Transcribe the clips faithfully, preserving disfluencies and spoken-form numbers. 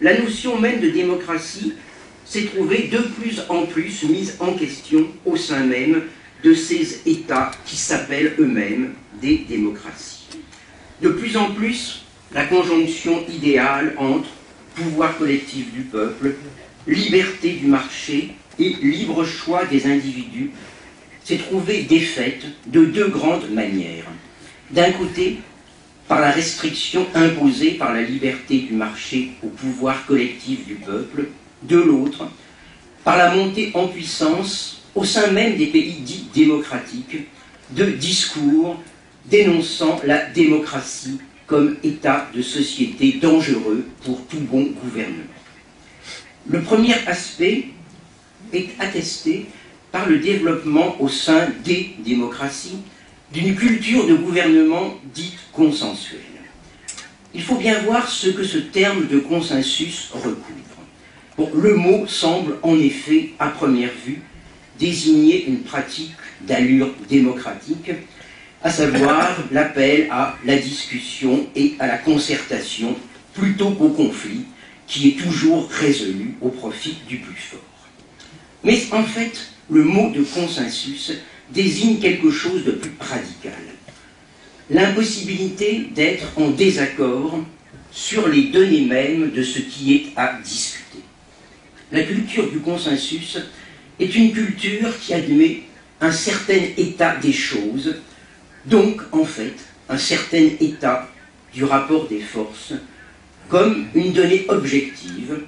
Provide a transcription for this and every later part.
la notion même de démocratie s'est trouvée de plus en plus mise en question au sein même de ces États qui s'appellent eux-mêmes des démocraties. De plus en plus, la conjonction idéale entre pouvoir collectif du peuple, liberté du marché et libre choix des individus s'est trouvée défaite de deux grandes manières. D'un côté, par la restriction imposée par la liberté du marché au pouvoir collectif du peuple, de l'autre, par la montée en puissance, au sein même des pays dits démocratiques, de discours dénonçant la démocratie comme état de société dangereux pour tout bon gouvernement. Le premier aspect est attesté par le développement au sein des démocraties d'une culture de gouvernement dite consensuelle. Il faut bien voir ce que ce terme de consensus recouvre. Bon, le mot semble en effet, à première vue, désigner une pratique d'allure démocratique, à savoir l'appel à la discussion et à la concertation plutôt qu'au conflit, qui est toujours résolu au profit du plus fort. Mais en fait, le mot de consensus désigne quelque chose de plus radical. L'impossibilité d'être en désaccord sur les données mêmes de ce qui est à discuter. La culture du consensus est une culture qui admet un certain état des choses, donc en fait un certain état du rapport des forces, comme une donnée objective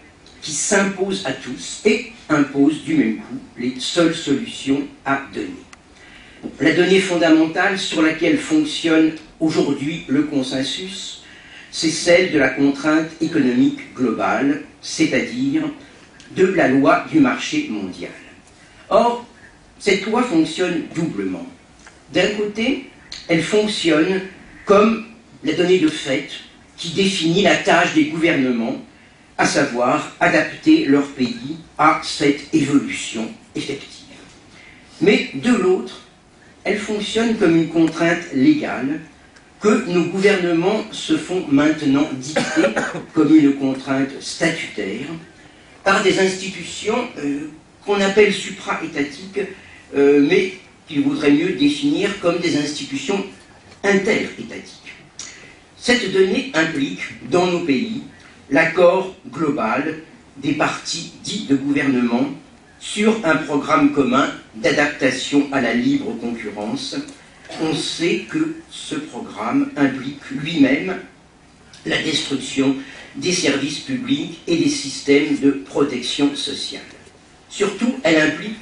qui s'impose à tous et impose du même coup les seules solutions à donner. La donnée fondamentale sur laquelle fonctionne aujourd'hui le consensus, c'est celle de la contrainte économique globale, c'est-à-dire de la loi du marché mondial. Or, cette loi fonctionne doublement. D'un côté, elle fonctionne comme la donnée de fait qui définit la tâche des gouvernements, à savoir adapter leur pays à cette évolution effective. Mais de l'autre, elle fonctionne comme une contrainte légale que nos gouvernements se font maintenant dicter comme une contrainte statutaire par des institutions euh, qu'on appelle supra-étatiques, euh, mais qu'il vaudrait mieux définir comme des institutions inter-étatiques. Cette donnée implique, dans nos pays, l'accord global des partis dits de gouvernement sur un programme commun d'adaptation à la libre concurrence. On sait que ce programme implique lui-même la destruction des services publics et des systèmes de protection sociale. Surtout, elle implique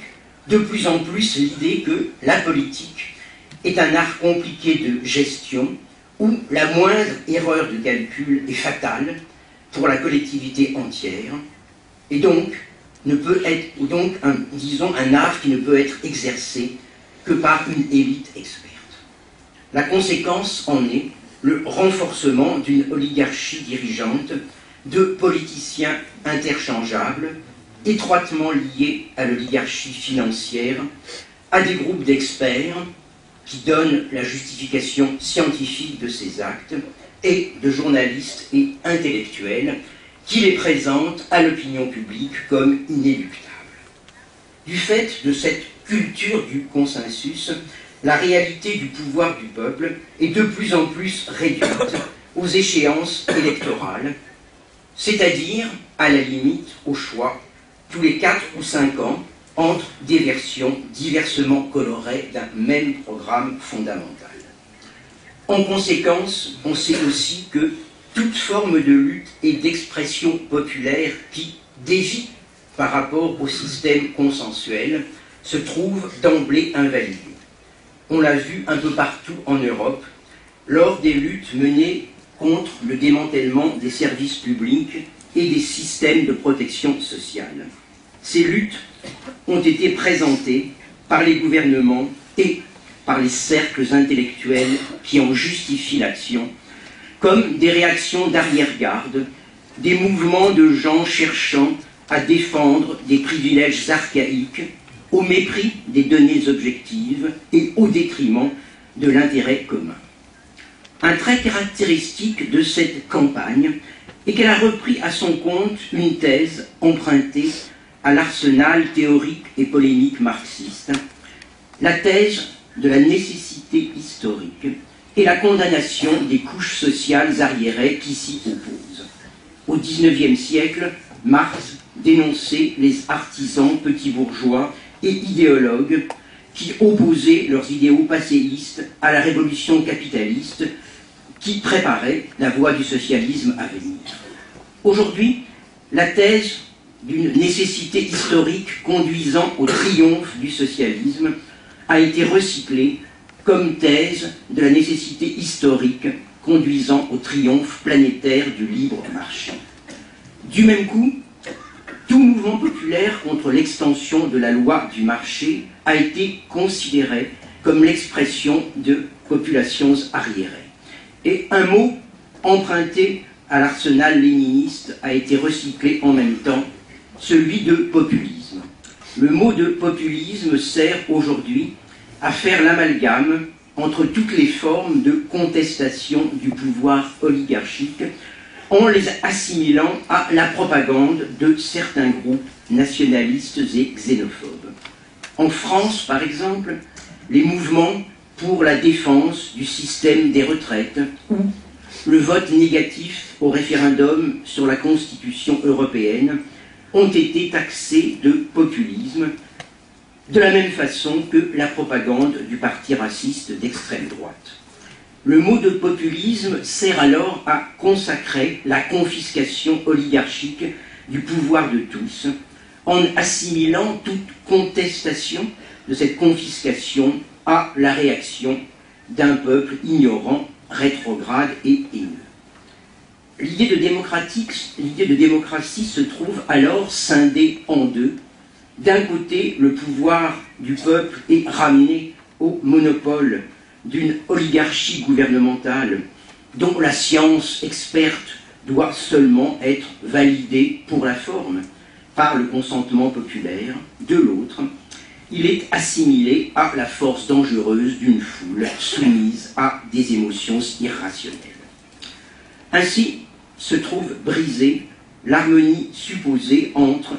de plus en plus l'idée que la politique est un art compliqué de gestion où la moindre erreur de calcul est fatale pour la collectivité entière, et donc ne peut être, ou donc un, disons un art qui ne peut être exercé que par une élite experte. La conséquence en est le renforcement d'une oligarchie dirigeante de politiciens interchangeables, étroitement liés à l'oligarchie financière, à des groupes d'experts qui donnent la justification scientifique de ces actes, et de journalistes et intellectuels qui les présentent à l'opinion publique comme inéluctables. Du fait de cette culture du consensus, la réalité du pouvoir du peuple est de plus en plus réduite aux échéances électorales, c'est-à-dire, à la limite, au choix, tous les quatre ou cinq ans, entre des versions diversement colorées d'un même programme fondamental. En conséquence, on sait aussi que toute forme de lutte et d'expression populaire qui dévie par rapport au système consensuel se trouve d'emblée invalidée. On l'a vu un peu partout en Europe, lors des luttes menées contre le démantèlement des services publics et des systèmes de protection sociale. Ces luttes ont été présentées par les gouvernements et par les cercles intellectuels qui en justifient l'action, comme des réactions d'arrière-garde, des mouvements de gens cherchant à défendre des privilèges archaïques au mépris des données objectives et au détriment de l'intérêt commun. Un trait caractéristique de cette campagne et qu'elle a repris à son compte une thèse empruntée à l'arsenal théorique et polémique marxiste, la thèse de la nécessité historique et la condamnation des couches sociales arriérées qui s'y opposent. Au dix-neuvième siècle, Marx dénonçait les artisans, petits bourgeois et idéologues qui opposaient leurs idéaux passéistes à la révolution capitaliste qui préparait la voie du socialisme à venir. Aujourd'hui, la thèse d'une nécessité historique conduisant au triomphe du socialisme a été recyclée comme thèse de la nécessité historique conduisant au triomphe planétaire du libre marché. Du même coup, tout mouvement populaire contre l'extension de la loi du marché a été considéré comme l'expression de populations arriérées. Et un mot emprunté à l'arsenal léniniste a été recyclé en même temps, celui de populisme. Le mot de populisme sert aujourd'hui à faire l'amalgame entre toutes les formes de contestation du pouvoir oligarchique en les assimilant à la propagande de certains groupes nationalistes et xénophobes. En France, par exemple, les mouvements pour la défense du système des retraites ou le vote négatif au référendum sur la Constitution européenne ont été taxés de populisme, de la même façon que la propagande du parti raciste d'extrême droite. Le mot de populisme sert alors à consacrer la confiscation oligarchique du pouvoir de tous, en assimilant toute contestation de cette confiscation à la réaction d'un peuple ignorant, rétrograde et haineux. L'idée de démocratie, l'idée de démocratie se trouve alors scindée en deux. D'un côté, le pouvoir du peuple est ramené au monopole d'une oligarchie gouvernementale dont la science experte doit seulement être validée pour la forme par le consentement populaire. De l'autre, il est assimilé à la force dangereuse d'une foule soumise à des émotions irrationnelles. Ainsi se trouve brisée l'harmonie supposée entre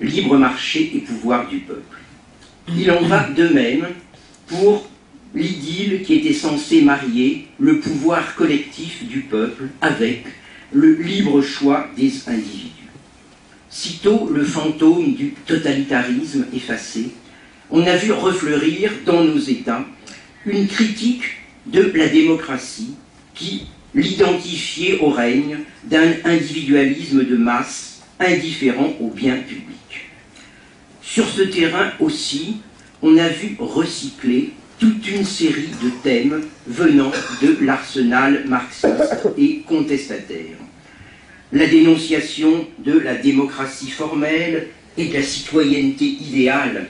libre marché et pouvoir du peuple. Il en va de même pour l'idylle qui était censée marier le pouvoir collectif du peuple avec le libre choix des individus. Sitôt le fantôme du totalitarisme effacé, on a vu refleurir dans nos États une critique de la démocratie qui l'identifiait au règne d'un individualisme de masse indifférent au bien public. Sur ce terrain aussi, on a vu recycler toute une série de thèmes venant de l'arsenal marxiste et contestataire. La dénonciation de la démocratie formelle et de la citoyenneté idéale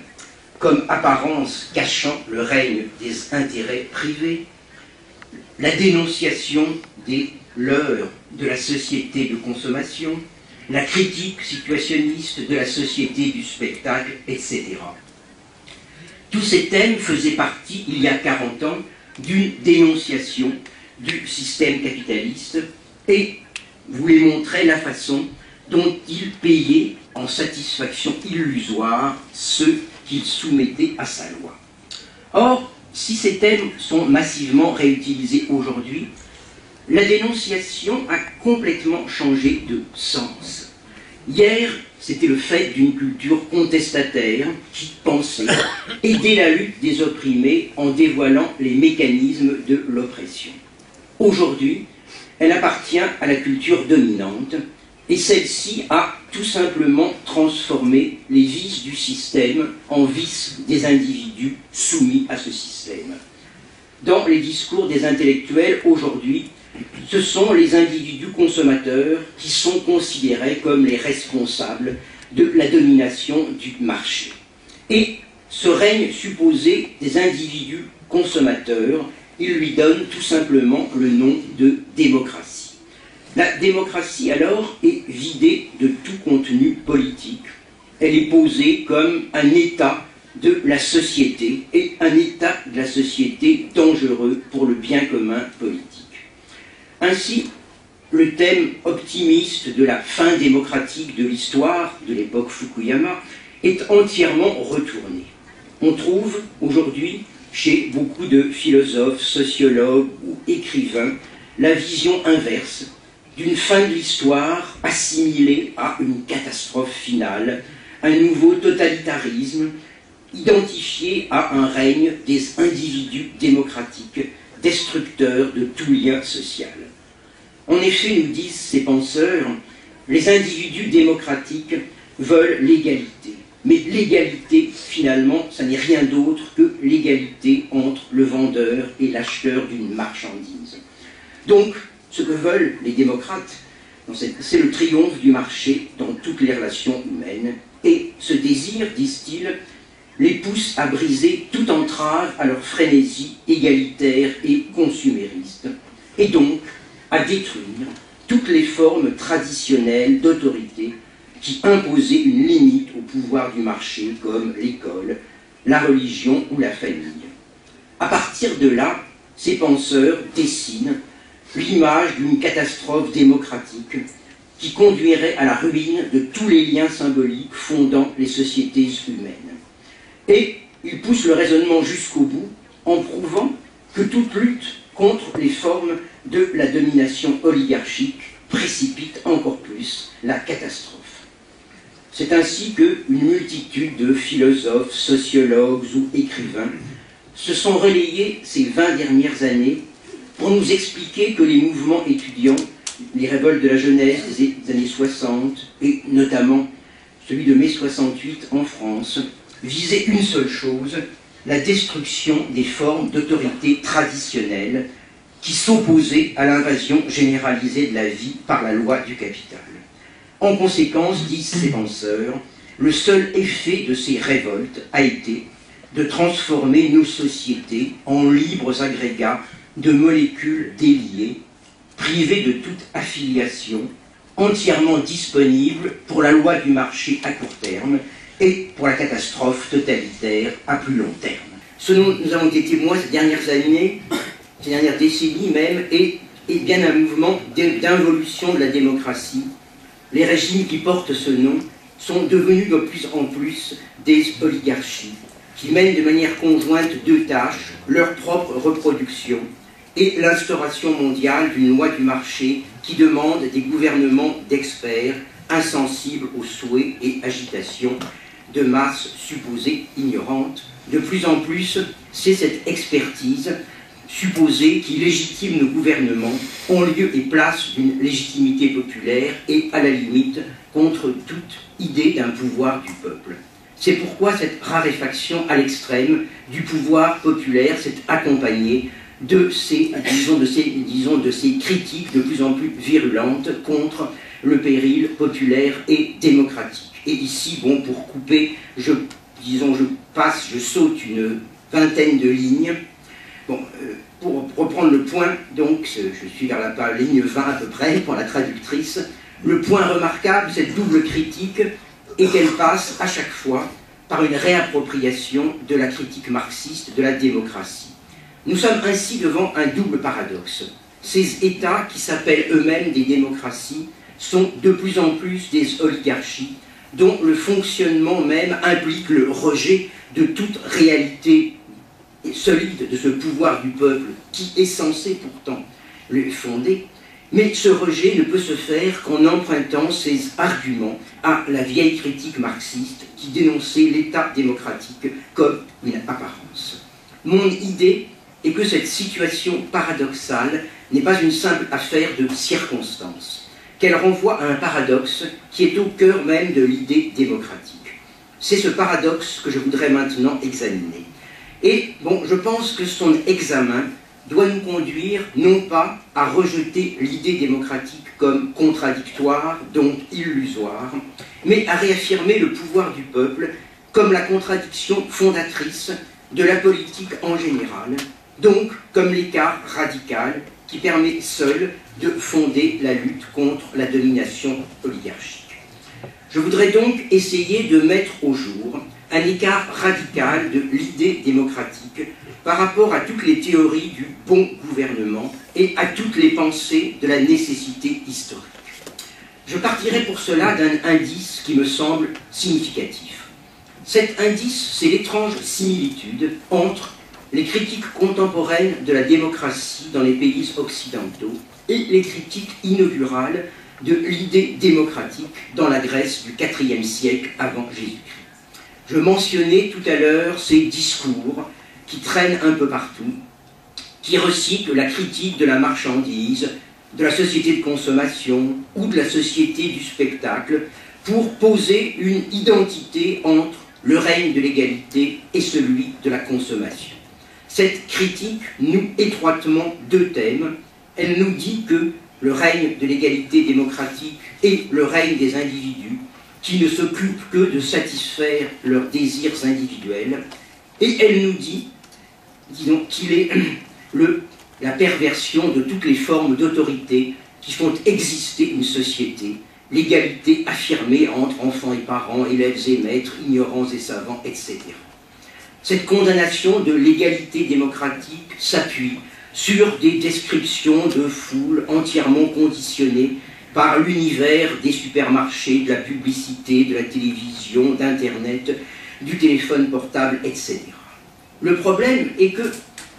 comme apparence cachant le règne des intérêts privés, la dénonciation des leurres de la société de consommation, la critique situationniste de la société du spectacle, et cetera. Tous ces thèmes faisaient partie, il y a quarante ans, d'une dénonciation du système capitaliste et voulaient montrer la façon dont il payait en satisfaction illusoire ceux qu'il soumettait à sa loi. Or, si ces thèmes sont massivement réutilisés aujourd'hui, la dénonciation a complètement changé de sens. Hier, c'était le fait d'une culture contestataire qui pensait aider la lutte des opprimés en dévoilant les mécanismes de l'oppression. Aujourd'hui, elle appartient à la culture dominante et celle-ci a tout simplement transformé les vices du système en vices des individus soumis à ce système. Dans les discours des intellectuels aujourd'hui, ce sont les individus consommateurs qui sont considérés comme les responsables de la domination du marché. Et ce règne supposé des individus consommateurs, il lui donne tout simplement le nom de démocratie. La démocratie alors est vidée de tout contenu politique. Elle est posée comme un état de la société et un état de la société dangereux pour le bien commun politique. Ainsi, le thème optimiste de la fin démocratique de l'histoire de l'époque Fukuyama est entièrement retourné. On trouve aujourd'hui chez beaucoup de philosophes, sociologues ou écrivains la vision inverse d'une fin de l'histoire assimilée à une catastrophe finale, un nouveau totalitarisme identifié à un règne des individus démocratiques, destructeurs de tout lien social. En effet, nous disent ces penseurs, les individus démocratiques veulent l'égalité. Mais l'égalité, finalement, ça n'est rien d'autre que l'égalité entre le vendeur et l'acheteur d'une marchandise. Donc, ce que veulent les démocrates, c'est le triomphe du marché dans toutes les relations humaines. Et ce désir, disent-ils, les pousse à briser toute entrave à leur frénésie égalitaire et consumériste, et donc à détruire toutes les formes traditionnelles d'autorité qui imposaient une limite au pouvoir du marché, comme l'école, la religion ou la famille. À partir de là, ces penseurs dessinent l'image d'une catastrophe démocratique qui conduirait à la ruine de tous les liens symboliques fondant les sociétés humaines. Et ils poussent le raisonnement jusqu'au bout en prouvant que toute lutte contre les formes de la domination oligarchique précipite encore plus la catastrophe. C'est ainsi qu'une multitude de philosophes, sociologues ou écrivains se sont relayés ces vingt dernières années pour nous expliquer que les mouvements étudiants, les révoltes de la jeunesse des années soixante et notamment celui de mai soixante-huit en France, visait une seule chose, la destruction des formes d'autorité traditionnelles qui s'opposaient à l'invasion généralisée de la vie par la loi du capital. En conséquence, disent ces penseurs, le seul effet de ces révoltes a été de transformer nos sociétés en libres agrégats de molécules déliées, privées de toute affiliation, entièrement disponibles pour la loi du marché à court terme, et pour la catastrophe totalitaire à plus long terme. Ce dont nous avons été témoins ces dernières années, ces dernières décennies même, est, est bien un mouvement d'involution de la démocratie. Les régimes qui portent ce nom sont devenus de plus en plus des oligarchies, qui mènent de manière conjointe deux tâches, leur propre reproduction et l'instauration mondiale d'une loi du marché qui demande des gouvernements d'experts insensibles aux souhaits et agitations de masses supposées ignorantes. De plus en plus, c'est cette expertise supposée qui légitime nos gouvernements en lieu et place d'une légitimité populaire et, à la limite, contre toute idée d'un pouvoir du peuple. C'est pourquoi cette raréfaction à l'extrême du pouvoir populaire s'est accompagnée de ces, disons, de ces, disons, de ces critiques de plus en plus virulentes contre le péril populaire et démocratique. Et ici, bon, pour couper, je, disons, je passe, je saute une vingtaine de lignes. Bon, euh, pour reprendre le point, donc, je suis vers la ligne vingt à peu près, pour la traductrice. Le point remarquable, cette double critique, est qu'elle passe à chaque fois par une réappropriation de la critique marxiste de la démocratie. Nous sommes ainsi devant un double paradoxe. Ces États qui s'appellent eux-mêmes des démocraties sont de plus en plus des oligarchies dont le fonctionnement même implique le rejet de toute réalité solide de ce pouvoir du peuple qui est censé pourtant le fonder. Mais ce rejet ne peut se faire qu'en empruntant ses arguments à la vieille critique marxiste qui dénonçait l'État démocratique comme une apparence. Mon idée est que cette situation paradoxale n'est pas une simple affaire de circonstances, qu'elle renvoie à un paradoxe qui est au cœur même de l'idée démocratique. C'est ce paradoxe que je voudrais maintenant examiner. Et bon, je pense que son examen doit nous conduire non pas à rejeter l'idée démocratique comme contradictoire, donc illusoire, mais à réaffirmer le pouvoir du peuple comme la contradiction fondatrice de la politique en général, donc comme l'écart radical qui permet seul de fonder la lutte contre la domination oligarchique. Je voudrais donc essayer de mettre au jour un écart radical de l'idée démocratique par rapport à toutes les théories du bon gouvernement et à toutes les pensées de la nécessité historique. Je partirai pour cela d'un indice qui me semble significatif. Cet indice, c'est l'étrange similitude entre les critiques contemporaines de la démocratie dans les pays occidentaux et les critiques inaugurales de l'idée démocratique dans la Grèce du quatrième siècle avant Jésus-Christ. Je mentionnais tout à l'heure ces discours qui traînent un peu partout, qui recyclent la critique de la marchandise, de la société de consommation ou de la société du spectacle pour poser une identité entre le règne de l'égalité et celui de la consommation. Cette critique noue étroitement deux thèmes. Elle nous dit que le règne de l'égalité démocratique est le règne des individus qui ne s'occupent que de satisfaire leurs désirs individuels, et elle nous dit, disons, qu'il est le la perversion de toutes les formes d'autorité qui font exister une société, l'égalité affirmée entre enfants et parents, élèves et maîtres, ignorants et savants, et cetera. Cette condamnation de l'égalité démocratique s'appuie sur des descriptions de foules entièrement conditionnées par l'univers des supermarchés, de la publicité, de la télévision, d'Internet, du téléphone portable, et cetera. Le problème est que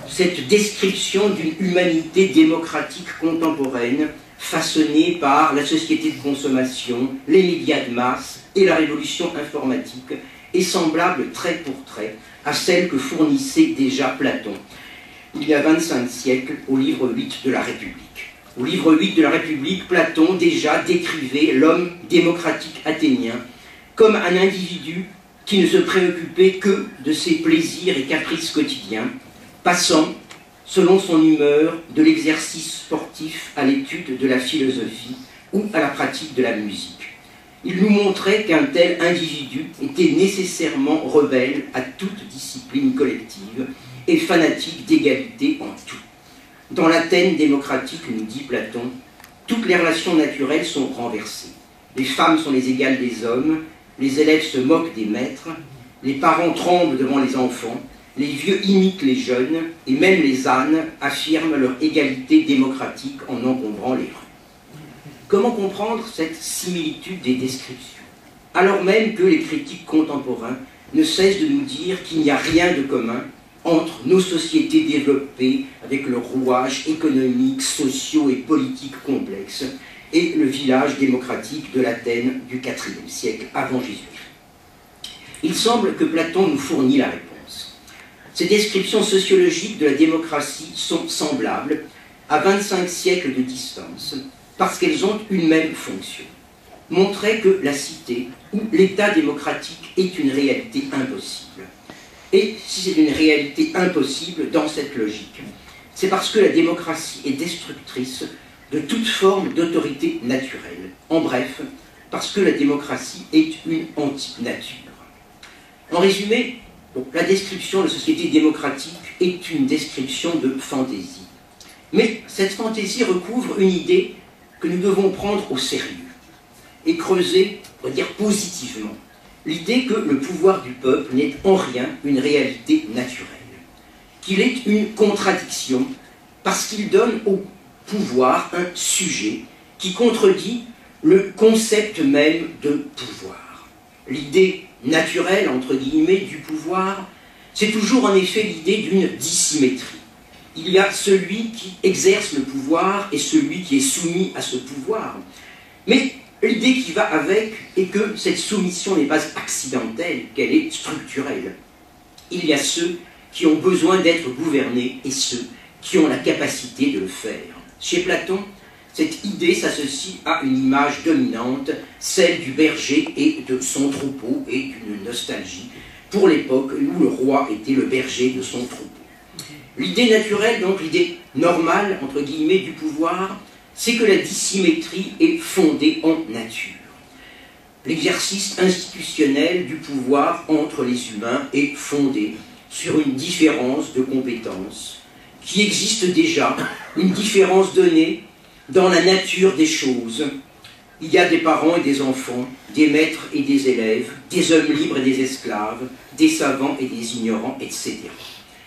cette description d'une humanité démocratique contemporaine, façonnée par la société de consommation, les médias de masse et la révolution informatique, est semblable trait pour trait à celle que fournissait déjà Platon, il y a vingt-cinq siècles, au livre huit de la République. Au livre huit de la République, Platon déjà décrivait l'homme démocratique athénien comme un individu qui ne se préoccupait que de ses plaisirs et caprices quotidiens, passant, selon son humeur, de l'exercice sportif à l'étude de la philosophie ou à la pratique de la musique. Il nous montrait qu'un tel individu était nécessairement rebelle à toute discipline collective et fanatique d'égalité en tout. Dans l'Athènes démocratique, nous dit Platon, toutes les relations naturelles sont renversées. Les femmes sont les égales des hommes, les élèves se moquent des maîtres, les parents tremblent devant les enfants, les vieux imitent les jeunes, et même les ânes affirment leur égalité démocratique en encombrant les rues. Comment comprendre cette similitude des descriptions, alors même que les critiques contemporains ne cessent de nous dire qu'il n'y a rien de commun entre nos sociétés développées, avec le rouage économique, sociaux et politique complexe, et le village démocratique de l'Athènes du quatrième siècle avant Jésus-Christ? Il semble que Platon nous fournit la réponse. Ces descriptions sociologiques de la démocratie sont semblables à vingt-cinq siècles de distance parce qu'elles ont une même fonction: montrer que la cité ou l'État démocratique est une réalité impossible. Et si c'est une réalité impossible dans cette logique, c'est parce que la démocratie est destructrice de toute forme d'autorité naturelle. En bref, parce que la démocratie est une anti-nature. En résumé, donc, la description de société démocratique est une description de fantaisie. Mais cette fantaisie recouvre une idée que nous devons prendre au sérieux et creuser, on va dire positivement, l'idée que le pouvoir du peuple n'est en rien une réalité naturelle, qu'il est une contradiction parce qu'il donne au pouvoir un sujet qui contredit le concept même de pouvoir. L'idée naturelle, entre guillemets, du pouvoir, c'est toujours en effet l'idée d'une dissymétrie. Il y a celui qui exerce le pouvoir et celui qui est soumis à ce pouvoir. Mais l'idée qui va avec est que cette soumission n'est pas accidentelle, qu'elle est structurelle. Il y a ceux qui ont besoin d'être gouvernés et ceux qui ont la capacité de le faire. Chez Platon, cette idée s'associe à une image dominante, celle du berger et de son troupeau, et d'une nostalgie pour l'époque où le roi était le berger de son troupeau. L'idée naturelle, donc l'idée normale, entre guillemets, du pouvoir, c'est que la dissymétrie est fondée en nature. L'exercice institutionnel du pouvoir entre les humains est fondé sur une différence de compétences qui existe déjà, une différence donnée dans la nature des choses. Il y a des parents et des enfants, des maîtres et des élèves, des hommes libres et des esclaves, des savants et des ignorants, et cetera.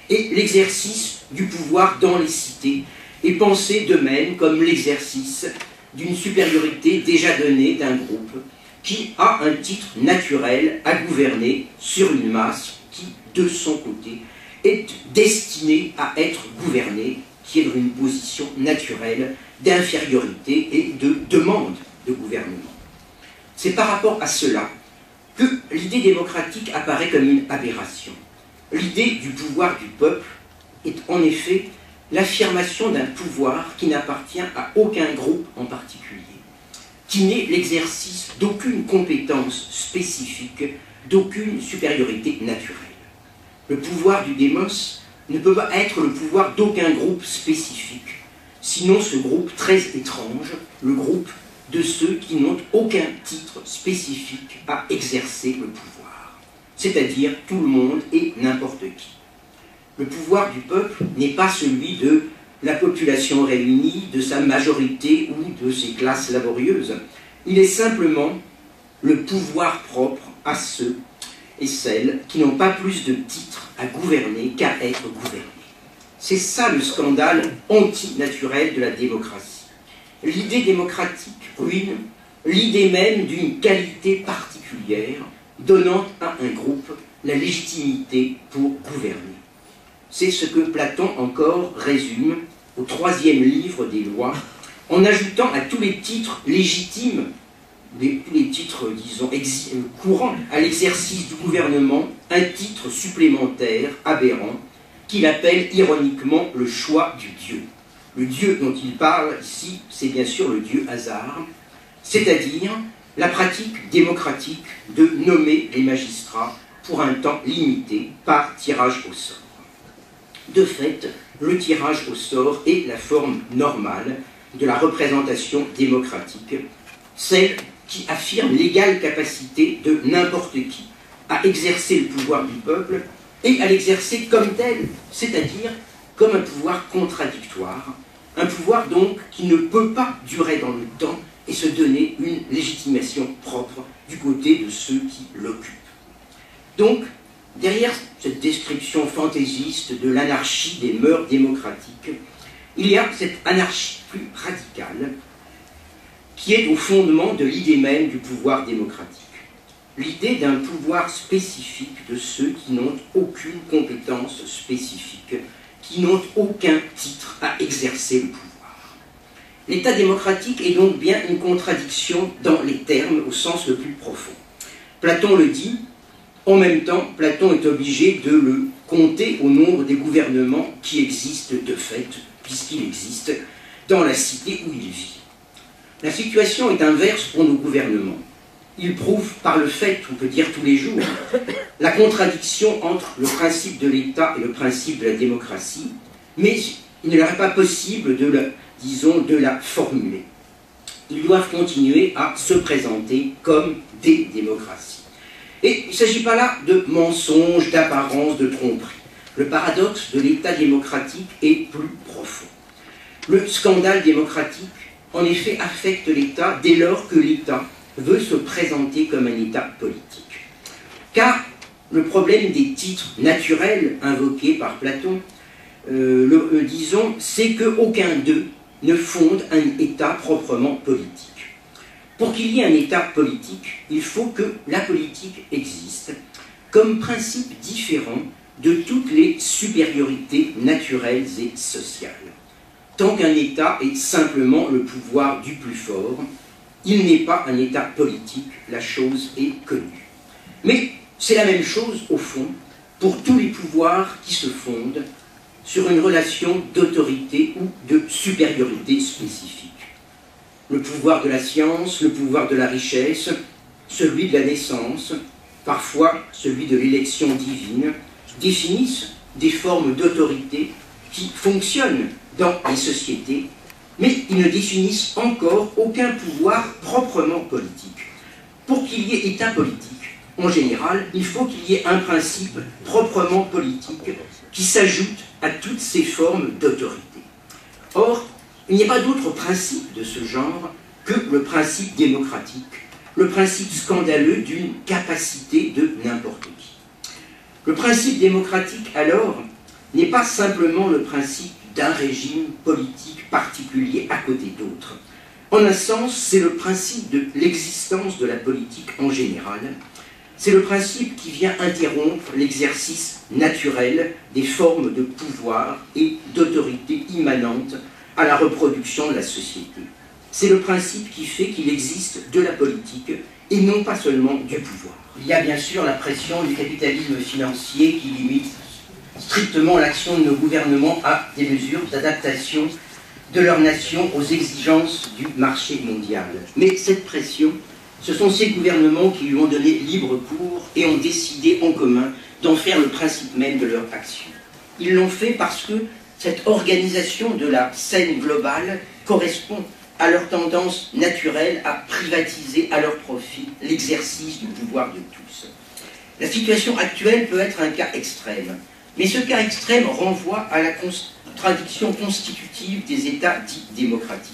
et l'exercice du pouvoir dans les cités, et penser de même comme l'exercice d'une supériorité déjà donnée d'un groupe qui a un titre naturel à gouverner sur une masse qui, de son côté, est destinée à être gouvernée, qui est dans une position naturelle d'infériorité et de demande de gouvernement. C'est par rapport à cela que l'idée démocratique apparaît comme une aberration. L'idée du pouvoir du peuple est en effet l'affirmation d'un pouvoir qui n'appartient à aucun groupe en particulier, qui n'est l'exercice d'aucune compétence spécifique, d'aucune supériorité naturelle. Le pouvoir du démos ne peut pas être le pouvoir d'aucun groupe spécifique, sinon ce groupe très étrange, le groupe de ceux qui n'ont aucun titre spécifique à exercer le pouvoir, c'est-à-dire tout le monde et n'importe qui. Le pouvoir du peuple n'est pas celui de la population réunie, de sa majorité ou de ses classes laborieuses. Il est simplement le pouvoir propre à ceux et celles qui n'ont pas plus de titres à gouverner qu'à être gouvernés. C'est ça le scandale antinaturel de la démocratie. L'idée démocratique ruine l'idée même d'une qualité particulière donnant à un groupe la légitimité pour gouverner. C'est ce que Platon encore résume au troisième livre des Lois, en ajoutant à tous les titres légitimes, des, tous les titres, disons, courants à l'exercice du gouvernement, un titre supplémentaire, aberrant, qu'il appelle ironiquement le choix du dieu. Le dieu dont il parle ici, c'est bien sûr le dieu hasard, c'est-à-dire la pratique démocratique de nommer les magistrats pour un temps limité par tirage au sort. De fait, le tirage au sort est la forme normale de la représentation démocratique, celle qui affirme l'égale capacité de n'importe qui à exercer le pouvoir du peuple et à l'exercer comme tel, c'est-à-dire comme un pouvoir contradictoire, un pouvoir donc qui ne peut pas durer dans le temps et se donner une légitimation propre du côté de ceux qui l'occupent. Donc, derrière cette description fantaisiste de l'anarchie des mœurs démocratiques, il y a cette anarchie plus radicale qui est au fondement de l'idée même du pouvoir démocratique. L'idée d'un pouvoir spécifique de ceux qui n'ont aucune compétence spécifique, qui n'ont aucun titre à exercer le pouvoir. L'État démocratique est donc bien une contradiction dans les termes au sens le plus profond. Platon le dit. En même temps, Platon est obligé de le compter au nombre des gouvernements qui existent de fait, puisqu'il existe dans la cité où il vit. La situation est inverse pour nos gouvernements. Ils prouvent par le fait, on peut dire tous les jours, la contradiction entre le principe de l'État et le principe de la démocratie, mais il ne leur est pas possible de la, disons, de la formuler. Ils doivent continuer à se présenter comme des démocraties. Et il ne s'agit pas là de mensonges, d'apparences, de tromperies. Le paradoxe de l'État démocratique est plus profond. Le scandale démocratique, en effet, affecte l'État dès lors que l'État veut se présenter comme un État politique. Car le problème des titres naturels invoqués par Platon, euh, le, euh, disons, c'est qu'aucun d'eux ne fonde un État proprement politique. Pour qu'il y ait un État politique, il faut que la politique existe comme principe différent de toutes les supériorités naturelles et sociales. Tant qu'un État est simplement le pouvoir du plus fort, il n'est pas un État politique, la chose est connue. Mais c'est la même chose, au fond, pour tous les pouvoirs qui se fondent sur une relation d'autorité ou de supériorité spécifique. Le pouvoir de la science, le pouvoir de la richesse, celui de la naissance, parfois celui de l'élection divine, définissent des formes d'autorité qui fonctionnent dans les sociétés, mais ils ne définissent encore aucun pouvoir proprement politique. Pour qu'il y ait État politique, en général, il faut qu'il y ait un principe proprement politique qui s'ajoute à toutes ces formes d'autorité. Or, il n'y a pas d'autre principe de ce genre que le principe démocratique, le principe scandaleux d'une capacité de n'importe qui. Le principe démocratique, alors, n'est pas simplement le principe d'un régime politique particulier à côté d'autres. En un sens, c'est le principe de l'existence de la politique en général. C'est le principe qui vient interrompre l'exercice naturel des formes de pouvoir et d'autorité immanentes à la reproduction de la société. C'est le principe qui fait qu'il existe de la politique et non pas seulement du pouvoir. Il y a bien sûr la pression du capitalisme financier qui limite strictement l'action de nos gouvernements à des mesures d'adaptation de leur nation aux exigences du marché mondial. Mais cette pression, ce sont ces gouvernements qui lui ont donné libre cours et ont décidé en commun d'en faire le principe même de leur action. Ils l'ont fait parce que cette organisation de la scène globale correspond à leur tendance naturelle à privatiser à leur profit l'exercice du pouvoir de tous. La situation actuelle peut être un cas extrême, mais ce cas extrême renvoie à la contradiction constitutive des États dits démocratiques.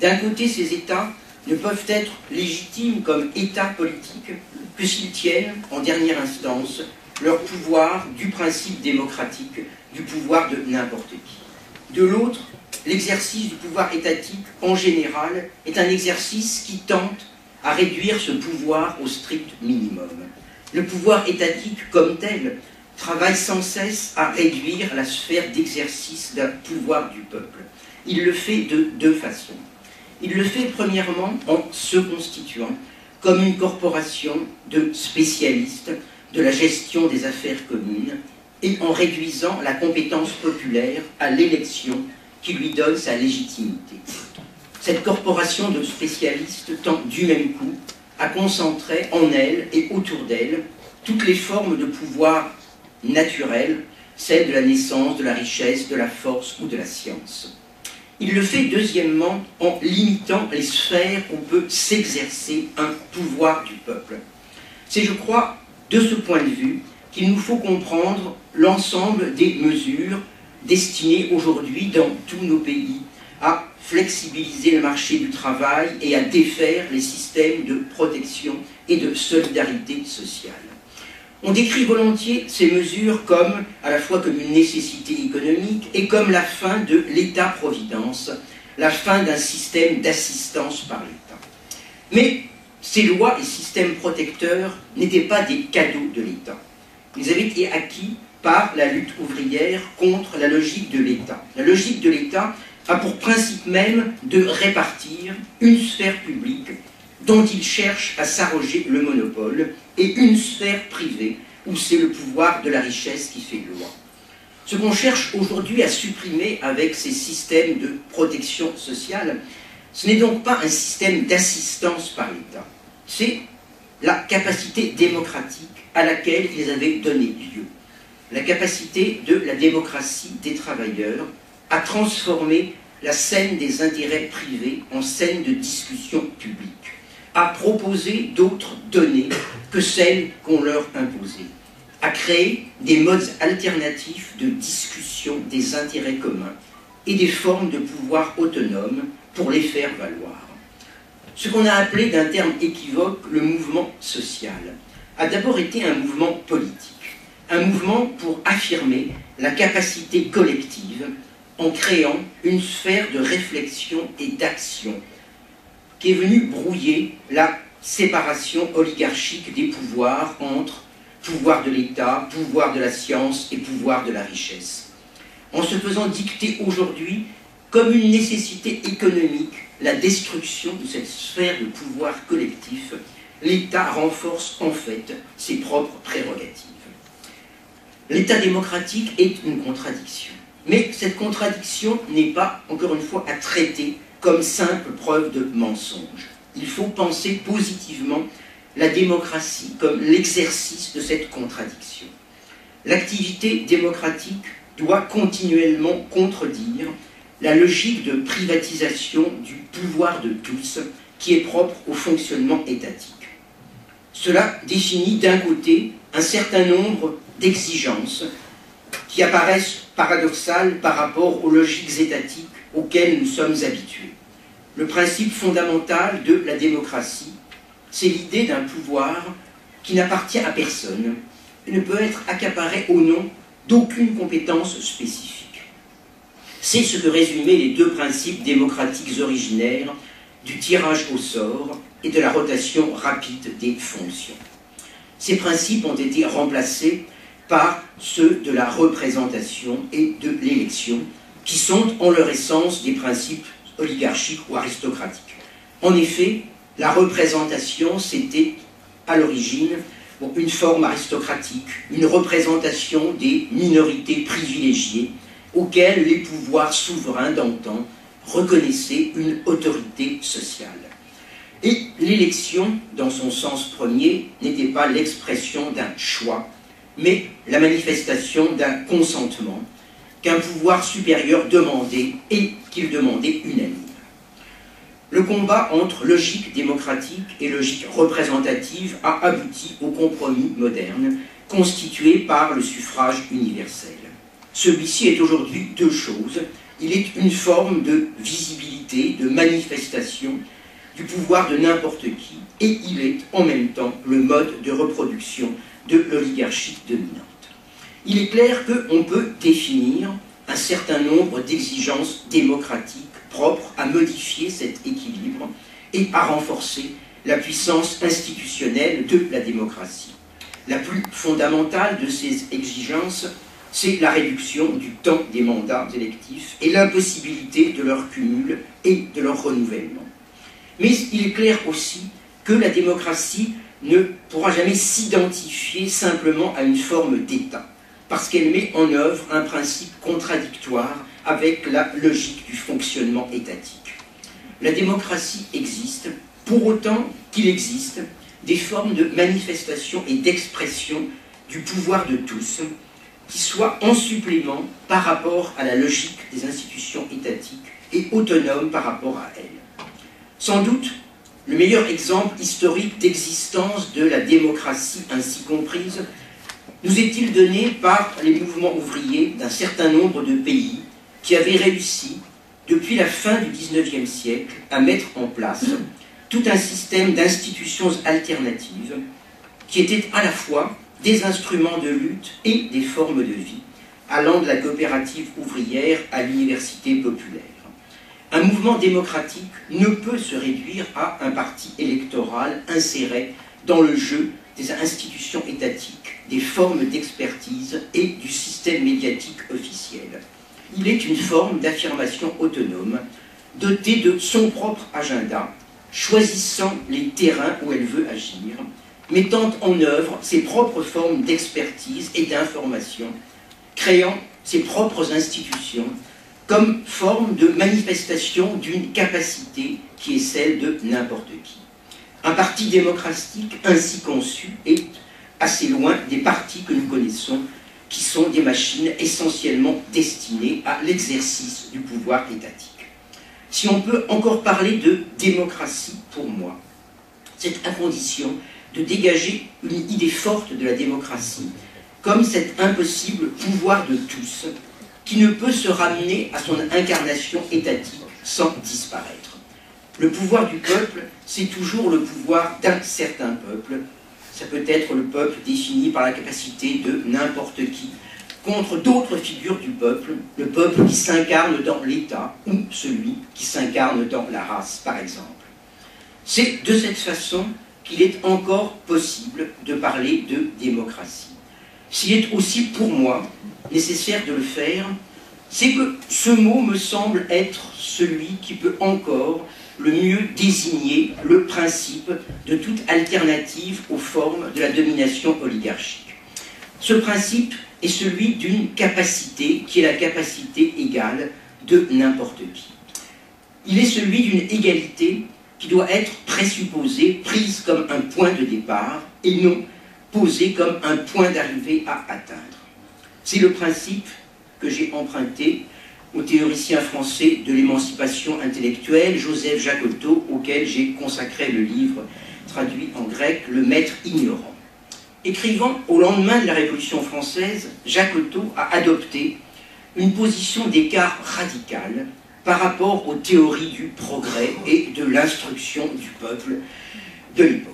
D'un côté, ces États ne peuvent être légitimes comme États politiques que s'ils tiennent, en dernière instance, leur pouvoir du principe démocratique, du pouvoir de n'importe qui. De l'autre, l'exercice du pouvoir étatique, en général, est un exercice qui tente à réduire ce pouvoir au strict minimum. Le pouvoir étatique, comme tel, travaille sans cesse à réduire la sphère d'exercice d'un pouvoir du peuple. Il le fait de deux façons. Il le fait premièrement en se constituant comme une corporation de spécialistes de la gestion des affaires communes et en réduisant la compétence populaire à l'élection qui lui donne sa légitimité. Cette corporation de spécialistes tend du même coup à concentrer en elle et autour d'elle toutes les formes de pouvoir naturel, celles de la naissance, de la richesse, de la force ou de la science. Il le fait deuxièmement en limitant les sphères où peut s'exercer un pouvoir du peuple. C'est, je crois, de ce point de vue qu'il nous faut comprendre l'ensemble des mesures destinées aujourd'hui dans tous nos pays à flexibiliser le marché du travail et à défaire les systèmes de protection et de solidarité sociale. On décrit volontiers ces mesures comme, à la fois comme une nécessité économique et comme la fin de l'État-providence, la fin d'un système d'assistance par l'État. Mais ces lois et systèmes protecteurs n'étaient pas des cadeaux de l'État. Ils avaient été acquis par la lutte ouvrière contre la logique de l'État. La logique de l'État a pour principe même de répartir une sphère publique dont il cherche à s'arroger le monopole, et une sphère privée, où c'est le pouvoir de la richesse qui fait loi. Ce qu'on cherche aujourd'hui à supprimer avec ces systèmes de protection sociale, ce n'est donc pas un système d'assistance par l'État, c'est la capacité démocratique à laquelle ils avaient donné lieu, la capacité de la démocratie des travailleurs à transformer la scène des intérêts privés en scène de discussion publique, à proposer d'autres données que celles qu'on leur imposait, à créer des modes alternatifs de discussion des intérêts communs et des formes de pouvoir autonomes pour les faire valoir. Ce qu'on a appelé d'un terme équivoque le mouvement social a d'abord été un mouvement politique, un mouvement pour affirmer la capacité collective en créant une sphère de réflexion et d'action qui est venue brouiller la séparation oligarchique des pouvoirs entre pouvoir de l'État, pouvoir de la science et pouvoir de la richesse, en se faisant dicter aujourd'hui comme une nécessité économique la destruction de cette sphère de pouvoir collectif. L'État renforce en fait ses propres prérogatives. L'État démocratique est une contradiction, mais cette contradiction n'est pas, encore une fois, à traiter comme simple preuve de mensonge. Il faut penser positivement la démocratie comme l'exercice de cette contradiction. L'activité démocratique doit continuellement contredire la logique de privatisation du pouvoir de tous qui est propre au fonctionnement étatique. Cela définit d'un côté un certain nombre d'exigences qui apparaissent paradoxales par rapport aux logiques étatiques auxquelles nous sommes habitués. Le principe fondamental de la démocratie, c'est l'idée d'un pouvoir qui n'appartient à personne et ne peut être accaparé au nom d'aucune compétence spécifique. C'est ce que résumaient les deux principes démocratiques originaires du tirage au sort et de la rotation rapide des fonctions. Ces principes ont été remplacés par ceux de la représentation et de l'élection, qui sont en leur essence des principes oligarchiques ou aristocratiques. En effet, la représentation, c'était à l'origine une forme aristocratique, une représentation des minorités privilégiées, auxquelles les pouvoirs souverains d'antan reconnaissaient une autorité sociale. Et l'élection, dans son sens premier, n'était pas l'expression d'un choix, mais la manifestation d'un consentement qu'un pouvoir supérieur demandait et qu'il demandait unanime. Le combat entre logique démocratique et logique représentative a abouti au compromis moderne constitué par le suffrage universel. Celui-ci est aujourd'hui deux choses. Il est une forme de visibilité, de manifestation du pouvoir de n'importe qui, et il est en même temps le mode de reproduction de l'oligarchie dominante. Il est clair qu'on peut définir un certain nombre d'exigences démocratiques propres à modifier cet équilibre et à renforcer la puissance institutionnelle de la démocratie. La plus fondamentale de ces exigences, c'est la réduction du temps des mandats électifs et l'impossibilité de leur cumul et de leur renouvellement. Mais il est clair aussi que la démocratie ne pourra jamais s'identifier simplement à une forme d'État, parce qu'elle met en œuvre un principe contradictoire avec la logique du fonctionnement étatique. La démocratie existe, pour autant qu'il existe des formes de manifestation et d'expression du pouvoir de tous, qui soient en supplément par rapport à la logique des institutions étatiques et autonomes par rapport à elles. Sans doute, le meilleur exemple historique d'existence de la démocratie ainsi comprise nous est-il donné par les mouvements ouvriers d'un certain nombre de pays qui avaient réussi, depuis la fin du dix-neuvième siècle, à mettre en place tout un système d'institutions alternatives qui étaient à la fois des instruments de lutte et des formes de vie, allant de la coopérative ouvrière à l'université populaire. Un mouvement démocratique ne peut se réduire à un parti électoral inséré dans le jeu des institutions étatiques, des formes d'expertise et du système médiatique officiel. Il est une forme d'affirmation autonome, dotée de son propre agenda, choisissant les terrains où elle veut agir, mettant en œuvre ses propres formes d'expertise et d'information, créant ses propres institutions comme forme de manifestation d'une capacité qui est celle de n'importe qui. Un parti démocratique ainsi conçu est assez loin des partis que nous connaissons, qui sont des machines essentiellement destinées à l'exercice du pouvoir étatique. Si on peut encore parler de démocratie pour moi, c'est à condition de dégager une idée forte de la démocratie comme cet impossible pouvoir de tous qui ne peut se ramener à son incarnation étatique sans disparaître. Le pouvoir du peuple, c'est toujours le pouvoir d'un certain peuple. Ça peut être le peuple défini par la capacité de n'importe qui contre d'autres figures du peuple, le peuple qui s'incarne dans l'État ou celui qui s'incarne dans la race, par exemple. C'est de cette façon qu'il est encore possible de parler de démocratie. S'il est aussi, pour moi, nécessaire de le faire, c'est que ce mot me semble être celui qui peut encore le mieux désigner le principe de toute alternative aux formes de la domination oligarchique. Ce principe est celui d'une capacité qui est la capacité égale de n'importe qui. Il est celui d'une égalité qui doit être présupposée, prise comme un point de départ, et non posée comme un point d'arrivée à atteindre. C'est le principe que j'ai emprunté au théoricien français de l'émancipation intellectuelle, Joseph Jacotot, auquel j'ai consacré le livre traduit en grec, Le Maître ignorant. Écrivant au lendemain de la Révolution française, Jacotot a adopté une position d'écart radicale par rapport aux théories du progrès et de l'instruction du peuple de l'époque.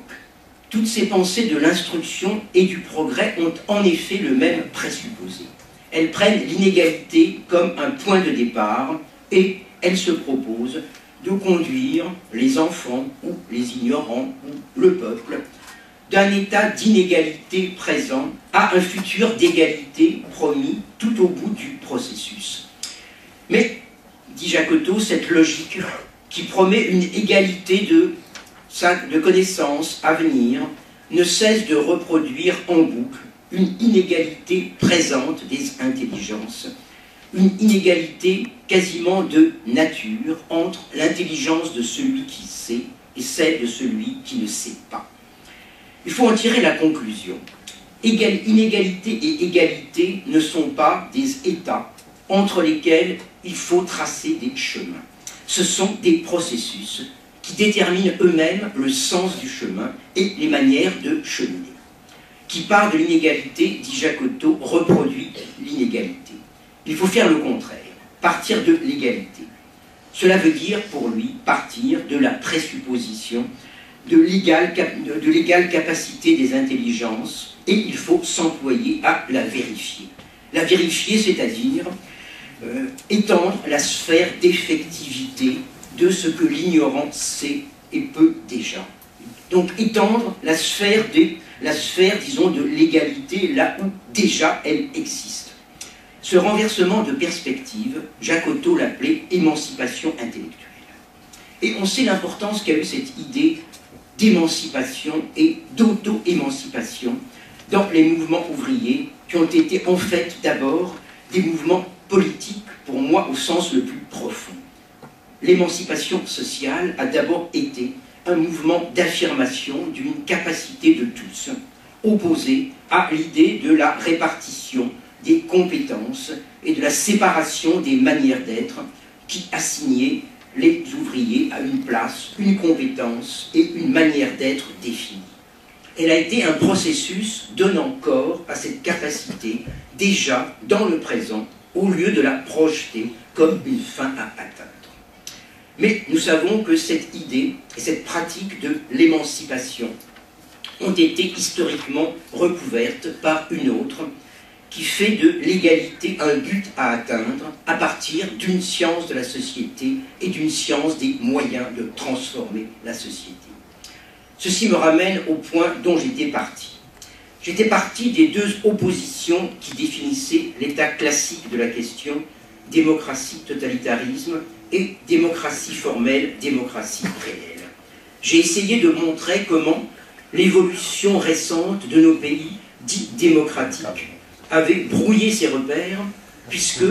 Toutes ces pensées de l'instruction et du progrès ont en effet le même présupposé. elles prennent l'inégalité comme un point de départ et elles se proposent de conduire les enfants ou les ignorants ou le peuple d'un état d'inégalité présent à un futur d'égalité promis tout au bout du processus. Mais, dit Jacotot, cette logique qui promet une égalité de, de connaissances à venir ne cesse de reproduire en boucle une inégalité présente des intelligences, une inégalité quasiment de nature entre l'intelligence de celui qui sait et celle de celui qui ne sait pas. Il faut en tirer la conclusion. Égal, inégalité et égalité ne sont pas des états entre lesquels il faut tracer des chemins. Ce sont des processus qui déterminent eux-mêmes le sens du chemin et les manières de cheminer. Qui part de l'inégalité, dit Jacotot, reproduit l'inégalité. Il faut faire le contraire, partir de l'égalité. Cela veut dire, pour lui, partir de la présupposition de l'égale de l'égale capacité des intelligences, et il faut s'employer à la vérifier. La vérifier, c'est-à-dire euh, étendre la sphère d'effectivité de ce que l'ignorant sait et peut déjà. Donc étendre la sphère, des, la sphère disons, de l'égalité là où déjà elle existe. Ce renversement de perspective, Jacotot l'appelait émancipation intellectuelle. Et on sait l'importance qu'a eu cette idée d'émancipation et d'auto-émancipation dans les mouvements ouvriers qui ont été en fait d'abord des mouvements politiques, pour moi au sens le plus profond. L'émancipation sociale a d'abord été un mouvement d'affirmation d'une capacité de tous, opposée à l'idée de la répartition des compétences et de la séparation des manières d'être qui assignait les ouvriers à une place, une compétence et une manière d'être définie. Elle a été un processus donnant corps à cette capacité, déjà dans le présent, au lieu de la projeter comme une fin à atteindre. Mais nous savons que cette idée et cette pratique de l'émancipation ont été historiquement recouvertes par une autre qui fait de l'égalité un but à atteindre à partir d'une science de la société et d'une science des moyens de transformer la société. Ceci me ramène au point dont j'étais parti. J'étais parti des deux oppositions qui définissaient l'état classique de la question, démocratie-totalitarisme, et démocratie formelle, démocratie réelle. J'ai essayé de montrer comment l'évolution récente de nos pays dits démocratiques avait brouillé ses repères, puisque,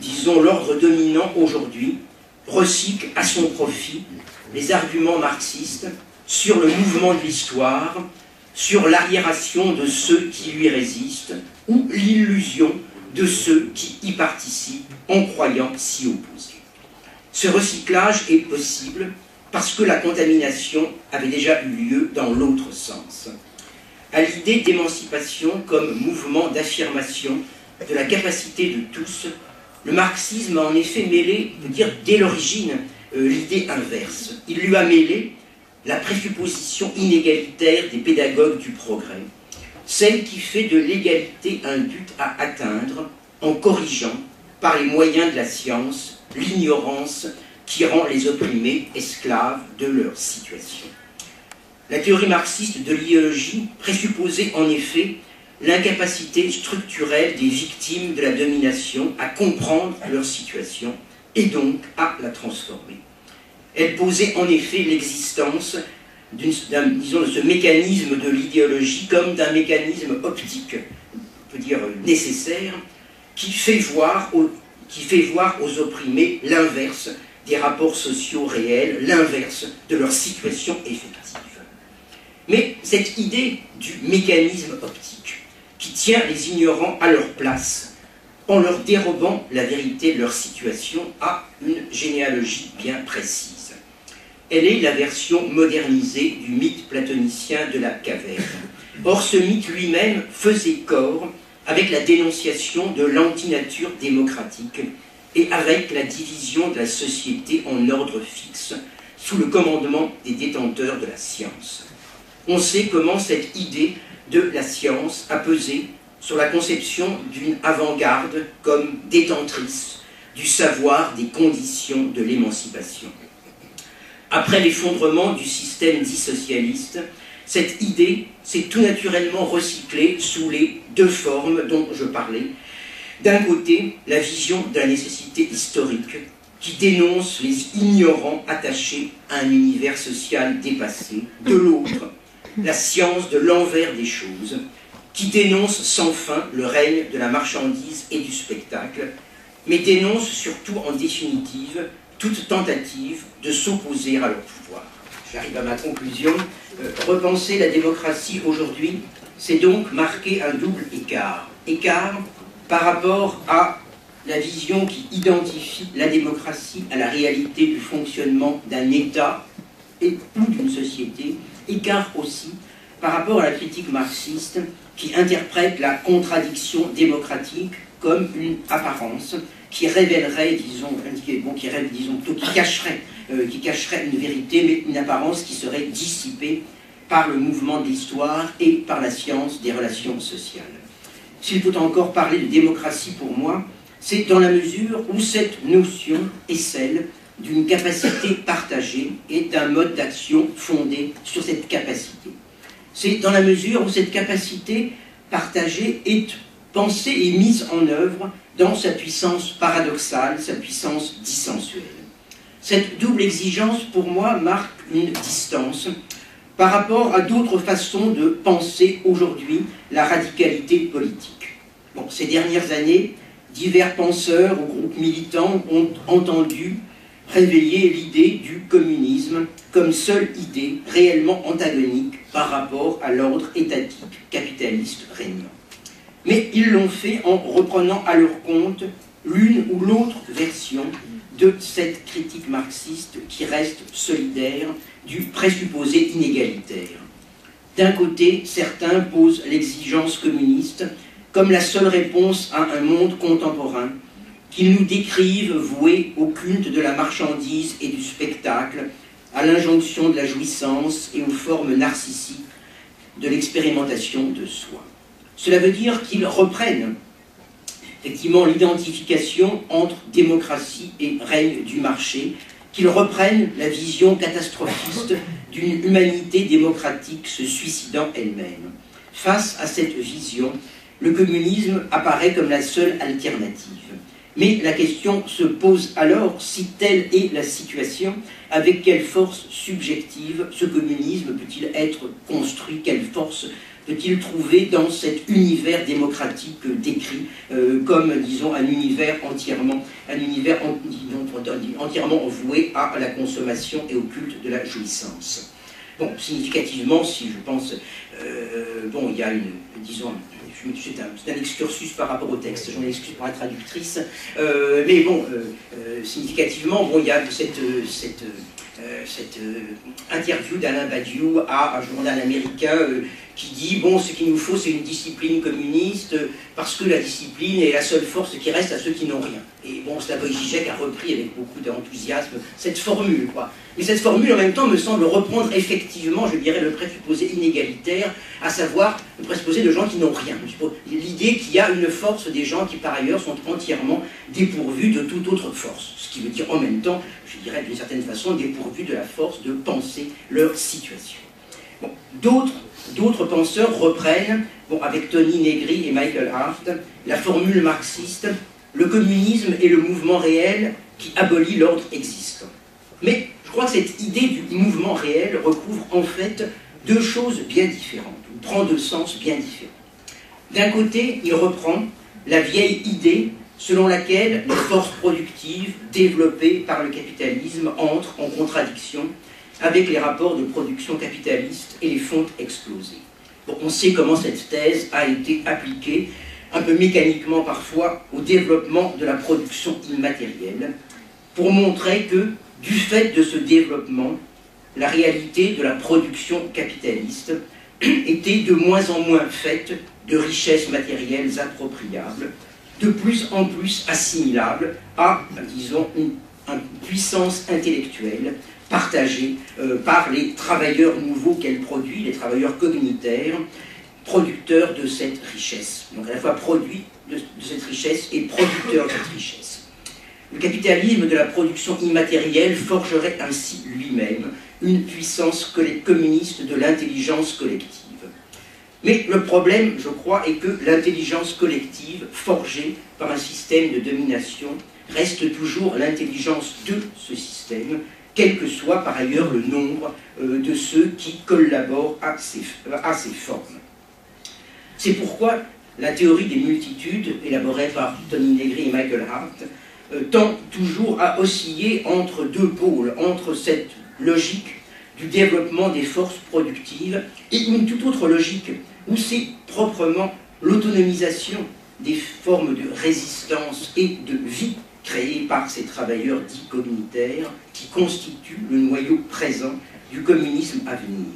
disons, l'ordre dominant aujourd'hui recycle à son profit les arguments marxistes sur le mouvement de l'histoire, sur l'arriération de ceux qui lui résistent, ou l'illusion de ceux qui y participent en croyant s'y opposer. Ce recyclage est possible parce que la contamination avait déjà eu lieu dans l'autre sens. À l'idée d'émancipation comme mouvement d'affirmation de la capacité de tous, le marxisme a en effet mêlé, on peut dire dès l'origine, euh, l'idée inverse. Il lui a mêlé la présupposition inégalitaire des pédagogues du progrès, celle qui fait de l'égalité un but à atteindre en corrigeant, par les moyens de la science, l'ignorance qui rend les opprimés esclaves de leur situation. La théorie marxiste de l'idéologie présupposait en effet l'incapacité structurelle des victimes de la domination à comprendre leur situation et donc à la transformer. Elle posait en effet l'existence d'un, disons, de ce mécanisme de l'idéologie comme d'un mécanisme optique, on peut dire nécessaire, qui fait voir aux qui fait voir aux opprimés l'inverse des rapports sociaux réels, l'inverse de leur situation effective. Mais cette idée du mécanisme optique, qui tient les ignorants à leur place, en leur dérobant la vérité de leur situation, a une généalogie bien précise. Elle est la version modernisée du mythe platonicien de la caverne. Or, ce mythe lui-même faisait corps avec la dénonciation de l'antinature démocratique et avec la division de la société en ordre fixe, sous le commandement des détenteurs de la science. On sait comment cette idée de la science a pesé sur la conception d'une avant-garde comme détentrice du savoir des conditions de l'émancipation. Après l'effondrement du système dit socialiste, cette idée s'est tout naturellement recyclée sous les deux formes dont je parlais. D'un côté, la vision de la nécessité historique, qui dénonce les ignorants attachés à un univers social dépassé. De l'autre, la science de l'envers des choses, qui dénonce sans fin le règne de la marchandise et du spectacle, mais dénonce surtout en définitive toute tentative de s'opposer à leur pouvoir. J'arrive à ma conclusion. Euh, repenser la démocratie aujourd'hui, c'est donc marquer un double écart. Écart par rapport à la vision qui identifie la démocratie à la réalité du fonctionnement d'un État et ou d'une société, écart aussi par rapport à la critique marxiste qui interprète la contradiction démocratique comme une apparence qui révélerait, disons, qui, bon, qui, révèle, disons plutôt, qui, cacherait, euh, qui cacherait une vérité, mais une apparence qui serait dissipée par le mouvement de l'histoire et par la science des relations sociales. S'il faut encore parler de démocratie pour moi, c'est dans la mesure où cette notion est celle d'une capacité partagée et d'un mode d'action fondé sur cette capacité. C'est dans la mesure où cette capacité partagée est pensée et mise en œuvre dans sa puissance paradoxale, sa puissance dissensuelle. Cette double exigence, pour moi, marque une distance par rapport à d'autres façons de penser aujourd'hui la radicalité politique. Bon, ces dernières années, divers penseurs ou groupes militants ont entendu réveiller l'idée du communisme comme seule idée réellement antagonique par rapport à l'ordre étatique capitaliste régnant. Mais ils l'ont fait en reprenant à leur compte l'une ou l'autre version de cette critique marxiste qui reste solidaire du présupposé inégalitaire. D'un côté, certains posent l'exigence communiste comme la seule réponse à un monde contemporain, qu'ils nous décrivent voués au culte de la marchandise et du spectacle, à l'injonction de la jouissance et aux formes narcissiques de l'expérimentation de soi. Cela veut dire qu'ils reprennent effectivement l'identification entre démocratie et règne du marché, qu'ils reprennent la vision catastrophiste d'une humanité démocratique se suicidant elle-même. Face à cette vision, le communisme apparaît comme la seule alternative. Mais la question se pose alors, si telle est la situation, avec quelle force subjective ce communisme peut-il être construit? Quelle force peut-il trouver dans cet univers démocratique décrit euh, comme, disons, un univers entièrement, un univers en, disons, entièrement voué à la consommation et au culte de la jouissance? Bon, significativement, si je pense, euh, bon, il y a une, disons, c'est un, un excursus par rapport au texte, j'en excuse pour la traductrice, euh, mais bon, euh, euh, significativement, bon, il y a cette, euh, cette, euh, cette euh, interview d'Alain Badiou à un journal américain euh, qui dit, bon, ce qu'il nous faut, c'est une discipline communiste, euh, parce que la discipline est la seule force qui reste à ceux qui n'ont rien. Et bon, Slavoj Žižek a repris avec beaucoup d'enthousiasme cette formule, quoi. Mais cette formule, en même temps, me semble reprendre effectivement, je dirais, le présupposé inégalitaire, à savoir le présupposé de gens qui n'ont rien. L'idée qu'il y a une force des gens qui, par ailleurs, sont entièrement dépourvus de toute autre force. Ce qui veut dire, en même temps, je dirais, d'une certaine façon, dépourvus de la force de penser leur situation. Bon, d'autres, d'autres penseurs reprennent, bon, avec Tony Negri et Michael Hart, la formule marxiste, le communisme est le mouvement réel qui abolit l'ordre existant. Mais je crois que cette idée du mouvement réel recouvre en fait deux choses bien différentes, ou prend deux sens bien différents. D'un côté, il reprend la vieille idée selon laquelle les forces productives développées par le capitalisme entrent en contradiction avec les rapports de production capitaliste et les font exploser. Bon, on sait comment cette thèse a été appliquée, un peu mécaniquement parfois, au développement de la production immatérielle, pour montrer que, du fait de ce développement, la réalité de la production capitaliste était de moins en moins faite de richesses matérielles appropriables, de plus en plus assimilables à, disons, une, une puissance intellectuelle partagée euh, par les travailleurs nouveaux qu'elle produit, les travailleurs cognitaires, producteur de cette richesse. Donc à la fois produit de, de cette richesse et producteur de cette richesse. Le capitalisme de la production immatérielle forgerait ainsi lui-même une puissance communiste de l'intelligence collective. Mais le problème, je crois, est que l'intelligence collective, forgée par un système de domination, reste toujours l'intelligence de ce système, quel que soit par ailleurs le nombre euh, de ceux qui collaborent à ces, à ces formes. C'est pourquoi la théorie des multitudes, élaborée par Tony Negri et Michael Hart, euh, tend toujours à osciller entre deux pôles, entre cette logique du développement des forces productives et une toute autre logique, où c'est proprement l'autonomisation des formes de résistance et de vie créées par ces travailleurs dits communautaires qui constituent le noyau présent du communisme à venir.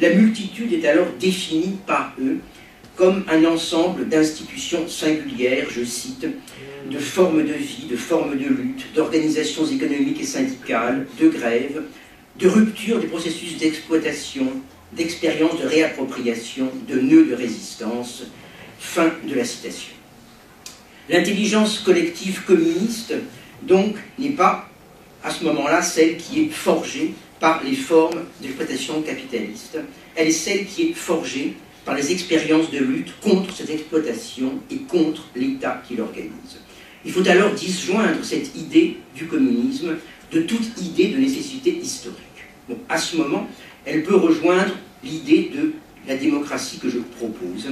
La multitude est alors définie par eux comme un ensemble d'institutions singulières, je cite, de formes de vie, de formes de lutte, d'organisations économiques et syndicales, de grèves, de rupture des processus d'exploitation, d'expérience de réappropriation, de nœuds de résistance. Fin de la citation. L'intelligence collective communiste, donc, n'est pas, à ce moment-là, celle qui est forgée par les formes d'exploitation capitaliste. Elle est celle qui est forgée par les expériences de lutte contre cette exploitation et contre l'État qui l'organise. Il faut alors disjoindre cette idée du communisme de toute idée de nécessité historique. Bon, à ce moment, elle peut rejoindre l'idée de la démocratie que je propose,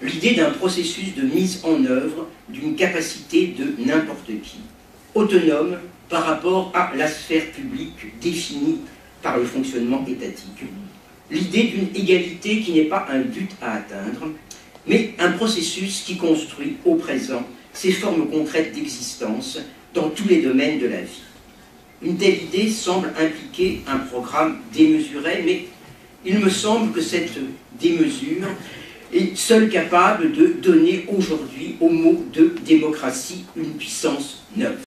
l'idée d'un processus de mise en œuvre d'une capacité de n'importe qui, autonome par rapport à la sphère publique définie par le fonctionnement étatique, l'idée d'une égalité qui n'est pas un but à atteindre, mais un processus qui construit au présent ces formes concrètes d'existence dans tous les domaines de la vie. Une telle idée semble impliquer un programme démesuré, mais il me semble que cette démesure est seule capable de donner aujourd'hui au mot de démocratie une puissance neuve.